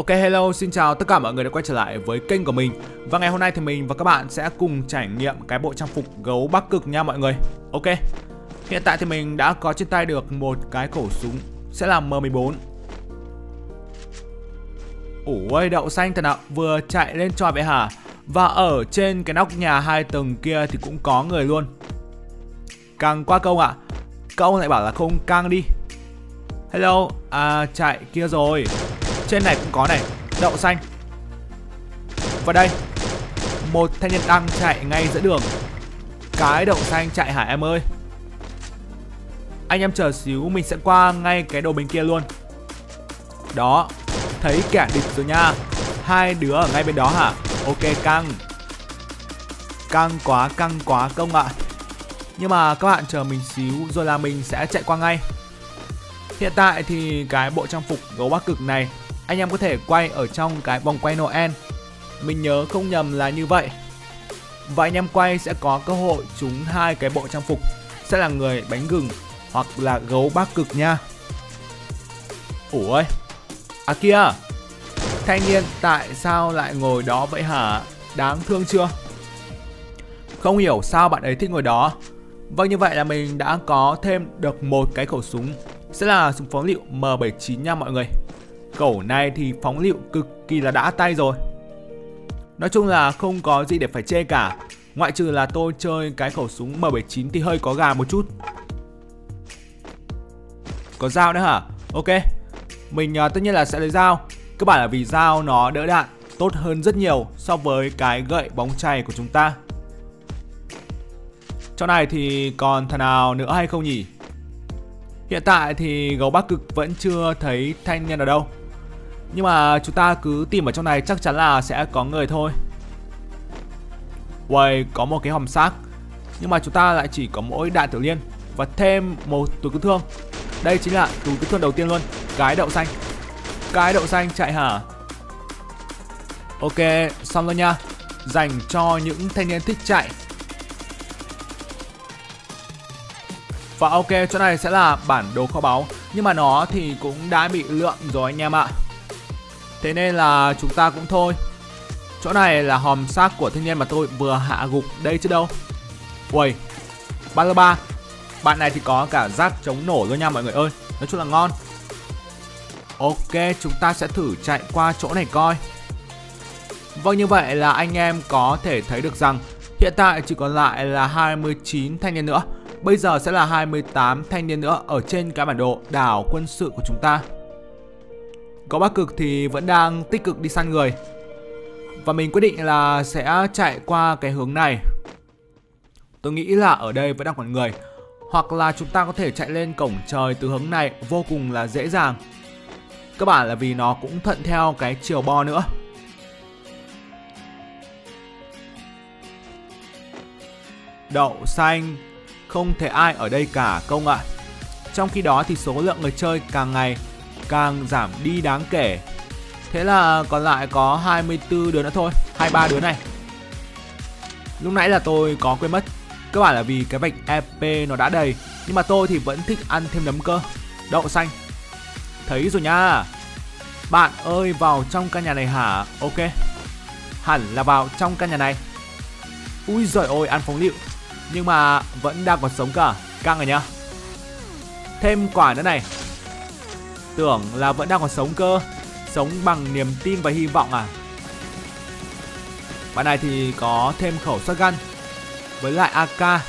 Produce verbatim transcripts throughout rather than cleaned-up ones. Ok, hello, xin chào tất cả mọi người đã quay trở lại với kênh của mình. Và ngày hôm nay thì mình và các bạn sẽ cùng trải nghiệm cái bộ trang phục gấu Bắc Cực nha mọi người. Ok, hiện tại thì mình đã có trên tay được một cái khẩu súng, sẽ là M mười bốn. Ủa, đậu xanh thật ạ, vừa chạy lên tròi vậy hả? Và ở trên cái nóc nhà hai tầng kia thì cũng có người luôn. Càng qua công ạ, à. Công lại bảo là không căng đi. Hello, à chạy kia rồi. Trên này cũng có này, đậu xanh. Và đây, một thanh niên đang chạy ngay giữa đường. Cái đậu xanh chạy hả em ơi? Anh em chờ xíu, mình sẽ qua ngay cái đồ bên kia luôn. Đó, thấy kẻ địch rồi nha. Hai đứa ở ngay bên đó hả? Ok, căng. Căng quá, căng quá công ạ. Nhưng mà các bạn chờ mình xíu, rồi là mình sẽ chạy qua ngay. Hiện tại thì cái bộ trang phục gấu Bắc Cực này anh em có thể quay ở trong cái vòng quay Noel. Mình nhớ không nhầm là như vậy. Và anh em quay sẽ có cơ hội trúng hai cái bộ trang phục, sẽ là người bánh gừng hoặc là gấu Bắc Cực nha. Ủa, à kia, thanh niên tại sao lại ngồi đó vậy hả? Đáng thương chưa? Không hiểu sao bạn ấy thích ngồi đó. Vâng, như vậy là mình đã có thêm được một cái khẩu súng, sẽ là súng phóng lựu M bảy chín nha mọi người. Khẩu này thì phóng lựu cực kỳ là đã tay rồi. Nói chung là không có gì để phải chê cả, ngoại trừ là tôi chơi cái khẩu súng M bảy chín thì hơi có gà một chút. Có dao nữa hả? Ok, mình uh, tất nhiên là sẽ lấy dao. Cơ bản là vì dao nó đỡ đạn tốt hơn rất nhiều so với cái gậy bóng chày của chúng ta. Chỗ này thì còn thằng nào nữa hay không nhỉ? Hiện tại thì gấu Bắc Cực vẫn chưa thấy thanh niên ở đâu. Nhưng mà chúng ta cứ tìm ở trong này, chắc chắn là sẽ có người thôi. Uầy, có một cái hòm xác. Nhưng mà chúng ta lại chỉ có mỗi đạn tiểu liên và thêm một túi cứu thương. Đây chính là túi cứu thương đầu tiên luôn. Cái đậu xanh. Cái đậu xanh chạy hả? Ok, xong rồi nha. Dành cho những thanh niên thích chạy. Và ok, chỗ này sẽ là bản đồ kho báu. Nhưng mà nó thì cũng đã bị lượm rồi anh em ạ. Thế nên là chúng ta cũng thôi. Chỗ này là hòm xác của thanh niên mà tôi vừa hạ gục đây chứ đâu. Uầy, ba lô ba. Bạn này thì có cả giáp chống nổ luôn nha mọi người ơi. Nói chung là ngon. Ok, chúng ta sẽ thử chạy qua chỗ này coi. Vâng, như vậy là anh em có thể thấy được rằng hiện tại chỉ còn lại là hai mươi chín thanh niên nữa. Bây giờ sẽ là hai mươi tám thanh niên nữa ở trên cái bản đồ đảo quân sự của chúng ta. Gấu Bắc Cực thì vẫn đang tích cực đi săn người. Và mình quyết định là sẽ chạy qua cái hướng này. Tôi nghĩ là ở đây vẫn đang còn người. Hoặc là chúng ta có thể chạy lên cổng trời từ hướng này vô cùng là dễ dàng. Cơ bản là vì nó cũng thuận theo cái chiều bo nữa. Đậu xanh. Không thể ai ở đây cả công ạ. Trong khi đó thì số lượng người chơi càng ngày càng giảm đi đáng kể. Thế là còn lại có hai mươi tư đứa nữa thôi, hai mươi ba đứa này. Lúc nãy là tôi có quên mất. Cơ bản là vì cái vạch e pê nó đã đầy. Nhưng mà tôi thì vẫn thích ăn thêm nấm cơ. Đậu xanh. Thấy rồi nha. Bạn ơi, vào trong căn nhà này hả? Ok, hẳn là vào trong căn nhà này. Úi giời ơi, ăn phóng lựu. Nhưng mà vẫn đang còn sống cả. Căng rồi nhá. Thêm quả nữa này. Tưởng là vẫn đang còn sống cơ. Sống bằng niềm tin và hy vọng à. Bạn này thì có thêm khẩu shotgun với lại a ca.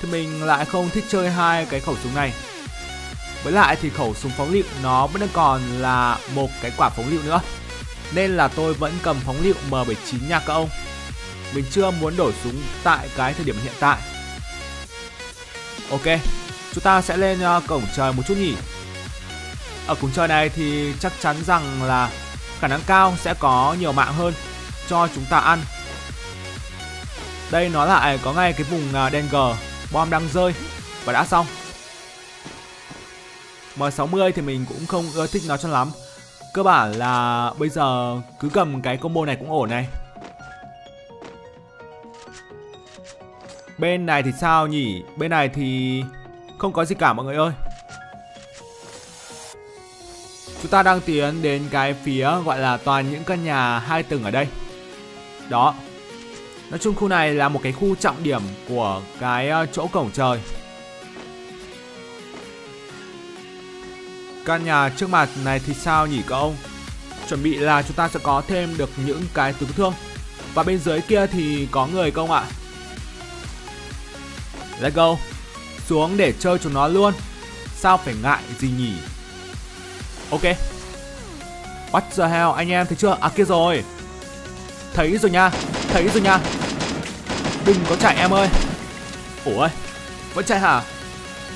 Thì mình lại không thích chơi hai cái khẩu súng này. Với lại thì khẩu súng phóng lựu nó vẫn còn là một cái quả phóng lựu nữa. Nên là tôi vẫn cầm phóng lựu M bảy chín nha các ông. Mình chưa muốn đổi súng tại cái thời điểm hiện tại. Ok, chúng ta sẽ lên uh, cổng trời một chút nhỉ. Ở cổng trời này thì chắc chắn rằng là khả năng cao sẽ có nhiều mạng hơn cho chúng ta ăn. Đây nó lại có ngay cái vùng uh, đen gờ. Bom đang rơi. Và đã xong. M sáu mươi thì mình cũng không ưa thích nó cho lắm. Cơ bản là bây giờ cứ cầm cái combo này cũng ổn này. Bên này thì sao nhỉ? Bên này thì không có gì cả mọi người ơi. Chúng ta đang tiến đến cái phía gọi là toàn những căn nhà hai tầng ở đây. Đó. Nói chung khu này là một cái khu trọng điểm của cái chỗ cổng trời. Căn nhà trước mặt này thì sao nhỉ các ông? Chuẩn bị là chúng ta sẽ có thêm được những cái tứ thương. Và bên dưới kia thì có người không ạ? Let's go. Xuống để chơi chúng nó luôn. Sao phải ngại gì nhỉ? Ok. What the hell, anh em thấy chưa? À kia rồi. Thấy rồi nha, thấy rồi nha. Đừng có chạy em ơi. Ủa, vẫn chạy hả?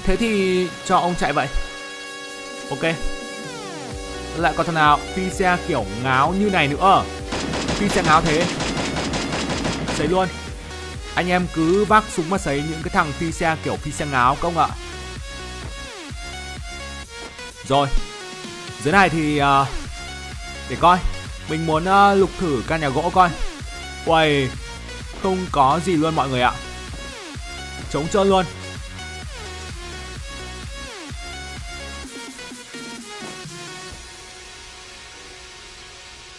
Thế thì cho ông chạy vậy. Ok. Lại có thằng nào phi xe kiểu ngáo như này nữa. Phi xe ngáo thế. Sấy luôn. Anh em cứ vác súng mà sấy những cái thằng phi xe kiểu phi xe ngáo không ạ? Rồi. Dưới này thì uh, để coi. Mình muốn uh, lục thử căn nhà gỗ coi. Uầy, không có gì luôn mọi người ạ. Trống trơn luôn.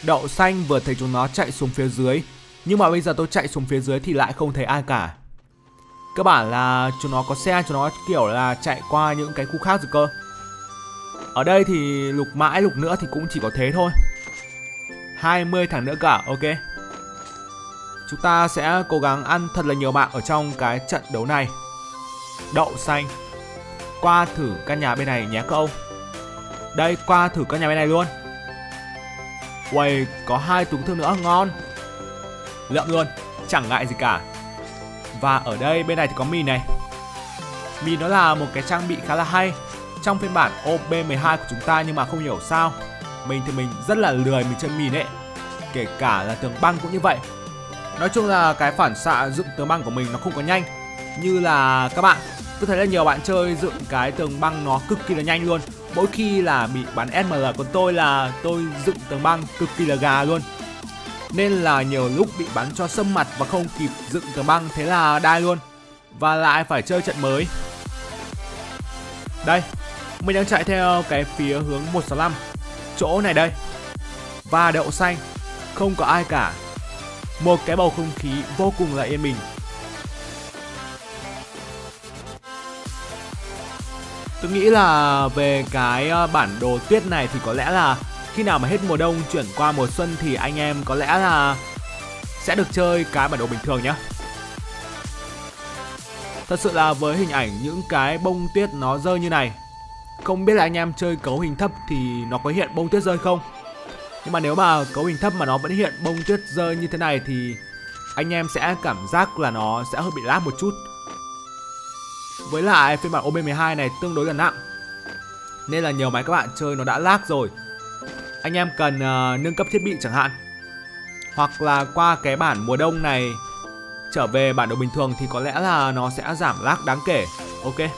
Đậu xanh vừa thấy chúng nó chạy xuống phía dưới. Nhưng mà bây giờ tôi chạy xuống phía dưới thì lại không thấy ai cả. Cơ bản là chúng nó có xe, chúng nó kiểu là chạy qua những cái khu khác rồi cơ. Ở đây thì lục mãi lục nữa thì cũng chỉ có thế thôi. hai mươi thằng nữa cả, ok. Chúng ta sẽ cố gắng ăn thật là nhiều mạng ở trong cái trận đấu này. Đậu xanh. Qua thử căn nhà bên này nhé các ông. Đây, qua thử căn nhà bên này luôn. Uầy, có hai túng thương nữa, ngon. Lượm luôn, chẳng ngại gì cả. Và ở đây bên này thì có mìn này. Mìn nó là một cái trang bị khá là hay trong phiên bản O B mười hai của chúng ta, nhưng mà không hiểu sao mình thì mình rất là lười mình chơi mìn ấy. Kể cả là tường băng cũng như vậy. Nói chung là cái phản xạ dựng tường băng của mình nó không có nhanh như là các bạn. Tôi thấy là nhiều bạn chơi dựng cái tường băng nó cực kỳ là nhanh luôn. Mỗi khi là bị bắn ét em lờ, còn tôi là tôi dựng tường băng cực kỳ là gà luôn. Nên là nhiều lúc bị bắn cho sâm mặt và không kịp dựng tường băng, thế là đai luôn. Và lại phải chơi trận mới. Đây, mình đang chạy theo cái phía hướng một sáu năm. Chỗ này đây. Và đậu xanh. Không có ai cả. Một cái bầu không khí vô cùng là yên bình. Tôi nghĩ là về cái bản đồ tuyết này thì có lẽ là khi nào mà hết mùa đông chuyển qua mùa xuân thì anh em có lẽ là sẽ được chơi cái bản đồ bình thường nhé. Thật sự là với hình ảnh những cái bông tuyết nó rơi như này, không biết là anh em chơi cấu hình thấp thì nó có hiện bông tuyết rơi không. Nhưng mà nếu mà cấu hình thấp mà nó vẫn hiện bông tuyết rơi như thế này thì anh em sẽ cảm giác là nó sẽ hơi bị lag một chút. Với lại phiên bản O B mười hai này tương đối là nặng, nên là nhiều máy các bạn chơi nó đã lag rồi. Anh em cần uh, nâng cấp thiết bị chẳng hạn. Hoặc là qua cái bản mùa đông này trở về bản đồ bình thường thì có lẽ là nó sẽ giảm lag đáng kể. Ok.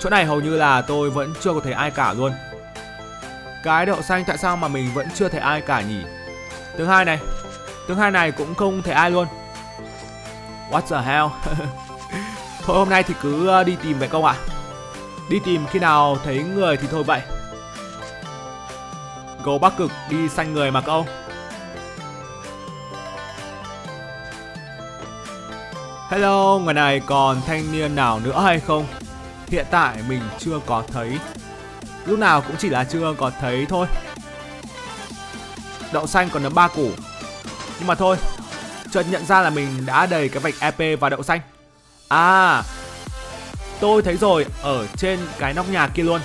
Chỗ này hầu như là tôi vẫn chưa có thấy ai cả luôn. Cái đậu xanh tại sao mà mình vẫn chưa thấy ai cả nhỉ? Tướng hai này. Tướng hai này cũng không thấy ai luôn. What the hell. Thôi hôm nay thì cứ đi tìm vậy không ạ? Đi tìm khi nào thấy người thì thôi vậy. Gấu Bắc Cực đi săn người mà cậu. Hello, người này còn thanh niên nào nữa hay không? Hiện tại mình chưa có thấy. Lúc nào cũng chỉ là chưa có thấy thôi. Đậu xanh còn nấm ba củ. Nhưng mà thôi, chợt nhận ra là mình đã đầy cái vạch e pê vào đậu xanh. À, tôi thấy rồi, ở trên cái nóc nhà kia luôn.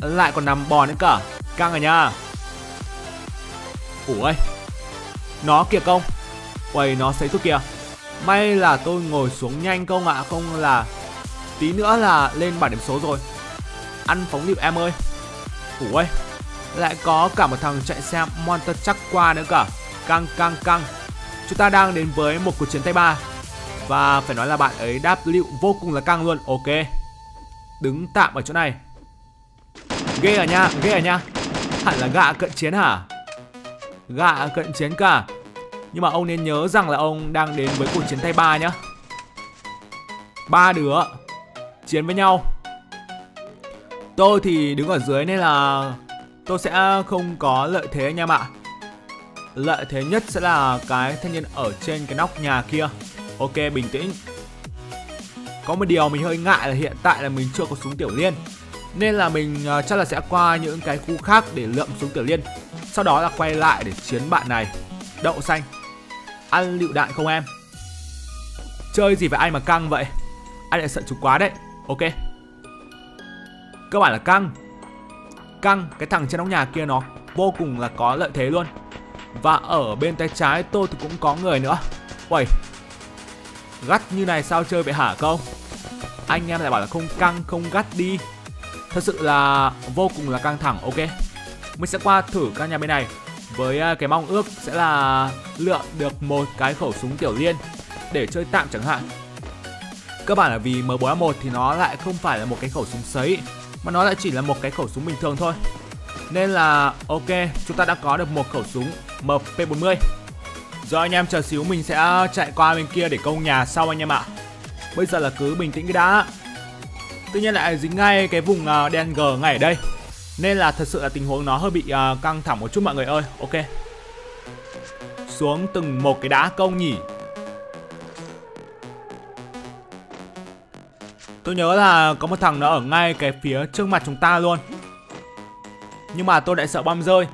Lại còn nằm bò nữa cả. Căng rồi nha. Ủa ơi, nó kìa công. Uầy, nó sấy tôi kìa. May là tôi ngồi xuống nhanh công ạ. Không là tí nữa là lên bảng điểm số rồi. Ăn phóng điệp em ơi. Ủa ơi, lại có cả một thằng chạy xe Monster Truck qua nữa cả. Căng căng căng. Chúng ta đang đến với một cuộc chiến tay ba. Và phải nói là bạn ấy đáp liệu vô cùng là căng luôn. Ok. Đứng tạm ở chỗ này. Ghê à nha, ghê à nha. Hẳn là gạ cận chiến hả? Gạ cận chiến cả. Nhưng mà ông nên nhớ rằng là ông đang đến với cuộc chiến tay ba nhá. Ba đứa chiến với nhau. Tôi thì đứng ở dưới nên là tôi sẽ không có lợi thế anh em ạ. Lợi thế nhất sẽ là cái thanh niên ở trên cái nóc nhà kia. Ok, bình tĩnh. Có một điều mình hơi ngại là hiện tại là mình chưa có súng tiểu liên, nên là mình chắc là sẽ qua những cái khu khác để lượm súng tiểu liên, sau đó là quay lại để chiến bạn này. Đậu xanh, ăn lựu đạn không em? Chơi gì với anh mà căng vậy? Anh lại sợ chúng quá đấy. Ok, cơ bản là căng. Căng, cái thằng trên nóc nhà kia nó vô cùng là có lợi thế luôn. Và ở bên tay trái tôi thì cũng có người nữa. Uầy, gắt như này sao chơi vậy hả không? Anh em lại bảo là không căng, không gắt đi. Thật sự là vô cùng là căng thẳng. Ok, mình sẽ qua thử căn nhà bên này với cái mong ước sẽ là lượm được một cái khẩu súng tiểu liên để chơi tạm chẳng hạn. Cơ bản là vì M bốn A một thì nó lại không phải là một cái khẩu súng sấy, mà nó lại chỉ là một cái khẩu súng bình thường thôi. Nên là ok, chúng ta đã có được một khẩu súng M P bốn mươi. Rồi anh em chờ xíu mình sẽ chạy qua bên kia để công nhà sau anh em ạ. Bây giờ là cứ bình tĩnh cái đã. Tuy nhiên lại dính ngay cái vùng đen G ngay ở đây, nên là thật sự là tình huống nó hơi bị căng thẳng một chút mọi người ơi. Ok, xuống từng một cái đá công nhỉ. Tôi nhớ là có một thằng nó ở ngay cái phía trước mặt chúng ta luôn, nhưng mà tôi lại sợ bom rơi,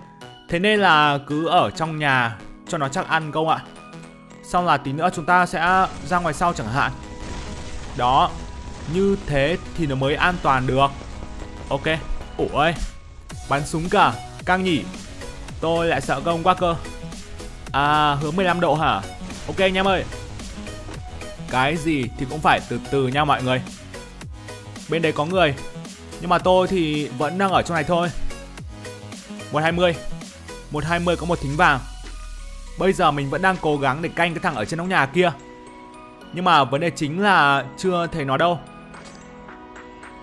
thế nên là cứ ở trong nhà cho nó chắc ăn không ạ. Xong là tí nữa chúng ta sẽ ra ngoài sau chẳng hạn. Đó, như thế thì nó mới an toàn được. Ok, ủa, bắn súng cả, căng nhỉ. Tôi lại sợ công quá cơ. À, hướng mười lăm độ hả? Ok anh em ơi, cái gì thì cũng phải từ từ nha mọi người. Bên đấy có người, nhưng mà tôi thì vẫn đang ở trong này thôi. một hai mươi, một hai mươi có một thính vàng. Bây giờ mình vẫn đang cố gắng để canh cái thằng ở trên nóc nhà kia, nhưng mà vấn đề chính là chưa thấy nó đâu.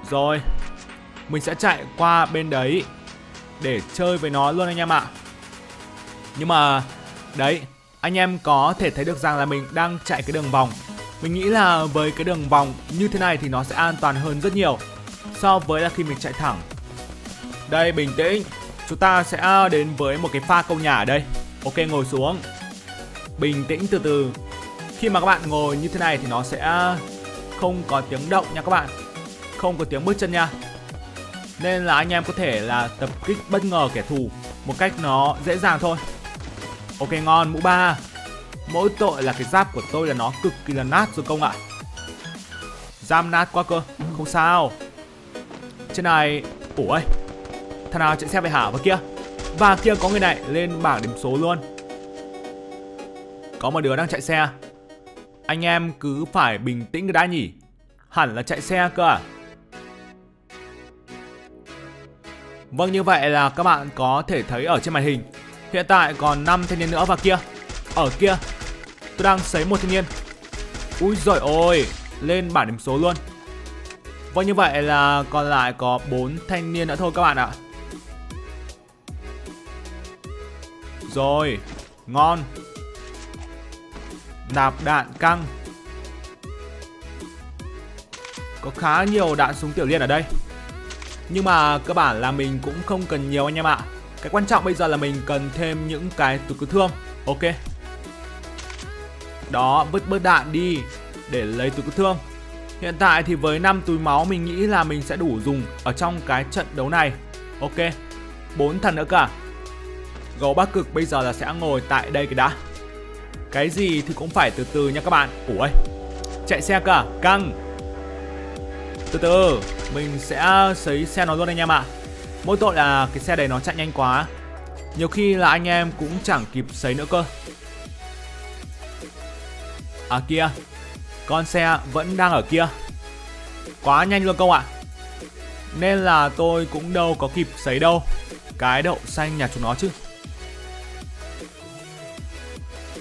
Rồi, mình sẽ chạy qua bên đấy để chơi với nó luôn anh em ạ. Nhưng mà đấy, anh em có thể thấy được rằng là mình đang chạy cái đường vòng. Mình nghĩ là với cái đường vòng như thế này thì nó sẽ an toàn hơn rất nhiều so với là khi mình chạy thẳng. Đây, bình tĩnh. Chúng ta sẽ đến với một cái pha câu nhà ở đây. Ok, ngồi xuống. Bình tĩnh từ từ. Khi mà các bạn ngồi như thế này thì nó sẽ không có tiếng động nha các bạn, không có tiếng bước chân nha. Nên là anh em có thể là tập kích bất ngờ kẻ thù một cách nó dễ dàng thôi. Ok, ngon, mũ ba. Mỗi tội là cái giáp của tôi là nó cực kỳ là nát rồi công ạ. Giam nát quá cơ, không sao. Trên này, ủa, thằng nào chạy xe về hả? Và kia, và kia có người này, lên bảng điểm số luôn. Có một đứa đang chạy xe. Anh em cứ phải bình tĩnh đã nhỉ. Hẳn là chạy xe cơ à? Vâng, như vậy là các bạn có thể thấy ở trên màn hình. Hiện tại còn năm thanh niên nữa. Và kia, ở kia, tôi đang sấy một thanh niên. Úi giời ôi, lên bảng điểm số luôn. Vâng, như vậy là còn lại có bốn thanh niên nữa thôi các bạn ạ. Rồi, ngon. Nạp đạn căng. Có khá nhiều đạn súng tiểu liên ở đây, nhưng mà cơ bản là mình cũng không cần nhiều anh em ạ. Cái quan trọng bây giờ là mình cần thêm những cái túi cứu thương. Ok, đó, vứt bớt đạn đi để lấy túi cứu thương. Hiện tại thì với năm túi máu mình nghĩ là mình sẽ đủ dùng ở trong cái trận đấu này. Ok, bốn thằng nữa cả. Gấu Bắc Cực bây giờ là sẽ ngồi tại đây cái đã. Cái gì thì cũng phải từ từ nha các bạn. Ủa, chạy xe cả, căng. Từ từ, mình sẽ sấy xe nó luôn anh em ạ. Mỗi tội là cái xe đấy nó chạy nhanh quá, nhiều khi là anh em cũng chẳng kịp sấy nữa cơ. À kia, con xe vẫn đang ở kia. Quá nhanh luôn câu ạ, nên là tôi cũng đâu có kịp sấy đâu. Cái đậu xanh nhà chúng nó chứ.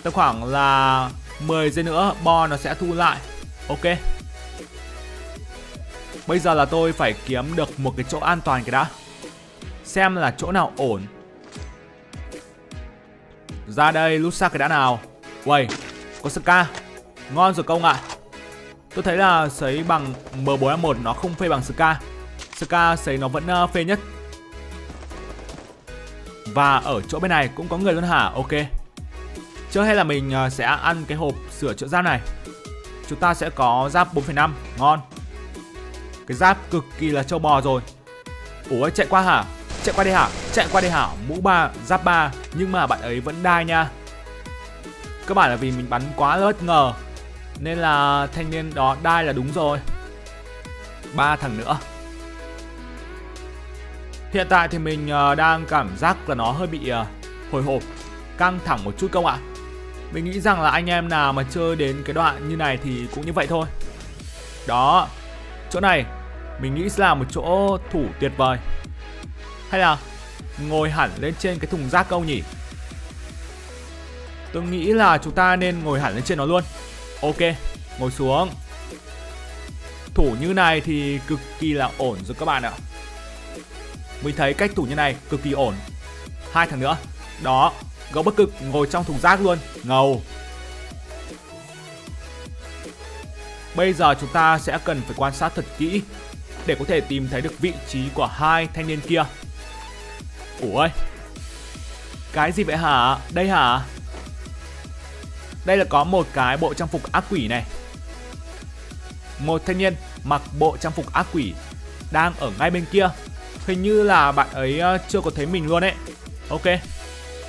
Tầm khoảng là mười giây nữa bo nó sẽ thu lại. Ok, bây giờ là tôi phải kiếm được một cái chỗ an toàn cái đã. Xem là chỗ nào ổn. Ra đây lút xa cái đã nào. Uầy, có Ska. Ngon rồi công ạ. Tôi thấy là sấy bằng M bốn A một nó không phê bằng Ska. Ska sấy nó vẫn phê nhất. Và ở chỗ bên này cũng có người luôn hả? Ok. Trước hay là mình sẽ ăn cái hộp sửa chữa giáp này. Chúng ta sẽ có giáp bốn phẩy năm. Ngon. Cái giáp cực kỳ là trâu bò rồi. Ủa chạy qua hả? Chạy qua đây hả? Chạy qua đây hả? Mũ ba, giáp ba. Nhưng mà bạn ấy vẫn đai nha. Các bạn là vì mình bắn quá bất ngờ nên là thanh niên đó đai là đúng rồi. Ba thằng nữa. Hiện tại thì mình đang cảm giác là nó hơi bị hồi hộp, căng thẳng một chút không ạ? Mình nghĩ rằng là anh em nào mà chơi đến cái đoạn như này thì cũng như vậy thôi. Đó. Chỗ này mình nghĩ là một chỗ thủ tuyệt vời. Hay là ngồi hẳn lên trên cái thùng rác câu nhỉ? Tôi nghĩ là chúng ta nên ngồi hẳn lên trên nó luôn. Ok, ngồi xuống. Thủ như này thì cực kỳ là ổn rồi các bạn ạ. Mình thấy cách thủ như này cực kỳ ổn. Hai thằng nữa. Đó, gấu bất cực ngồi trong thùng rác luôn. Ngầu. Bây giờ chúng ta sẽ cần phải quan sát thật kỹ để có thể tìm thấy được vị trí của hai thanh niên kia. Ủa, cái gì vậy hả? Đây hả? Đây là có một cái bộ trang phục ác quỷ này. Một thanh niên mặc bộ trang phục ác quỷ đang ở ngay bên kia. Hình như là bạn ấy chưa có thấy mình luôn ấy. Ok,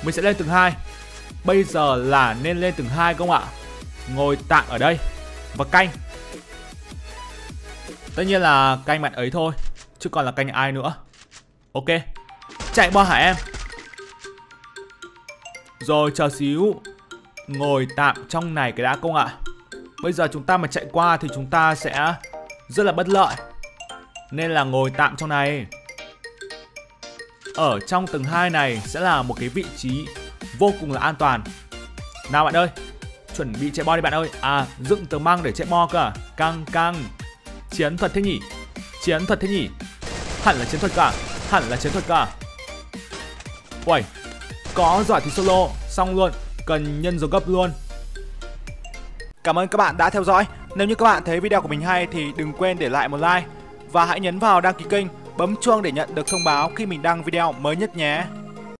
mình sẽ lên tầng hai. Bây giờ là nên lên tầng hai không ạ? Ngồi tạm ở đây và canh. Tất nhiên là canh bạn ấy thôi, chứ còn là canh ai nữa. Ok, chạy qua hả em? Rồi chờ xíu. Ngồi tạm trong này cái đã công ạ. Bây giờ chúng ta mà chạy qua thì chúng ta sẽ rất là bất lợi. Nên là ngồi tạm trong này. Ở trong tầng hai này sẽ là một cái vị trí vô cùng là an toàn. Nào bạn ơi, chuẩn bị chạy bo đi bạn ơi. À, dựng tờ măng để chạy bo cơ. Căng căng. Chiến thuật thế nhỉ? Chiến thuật thế nhỉ? Hẳn là chiến thuật cả. Hẳn là chiến thuật cả. Uầy, có giỏi thì solo. Xong luôn, cần nhân dấu gấp luôn. Cảm ơn các bạn đã theo dõi. Nếu như các bạn thấy video của mình hay thì đừng quên để lại một like. Và hãy nhấn vào đăng ký kênh, bấm chuông để nhận được thông báo khi mình đăng video mới nhất nhé.